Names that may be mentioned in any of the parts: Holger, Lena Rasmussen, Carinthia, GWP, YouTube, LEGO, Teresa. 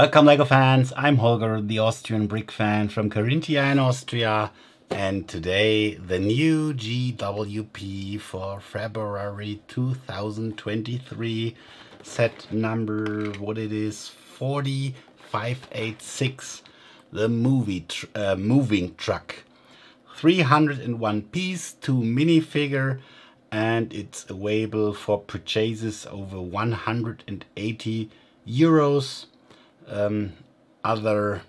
Welcome LEGO fans, I'm Holger, the Austrian brick fan from Carinthia in Austria, and today the new GWP for February 2023, set number, what it is, 40586, the moving truck. 301 piece, 2 minifigure, and it's available for purchases over 180 euros. Other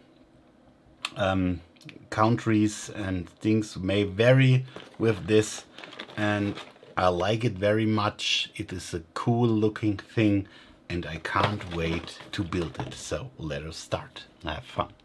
countries and things may vary with this, and I like it very much. It is a cool looking thing and I can't wait to build it. So let us start. Have fun.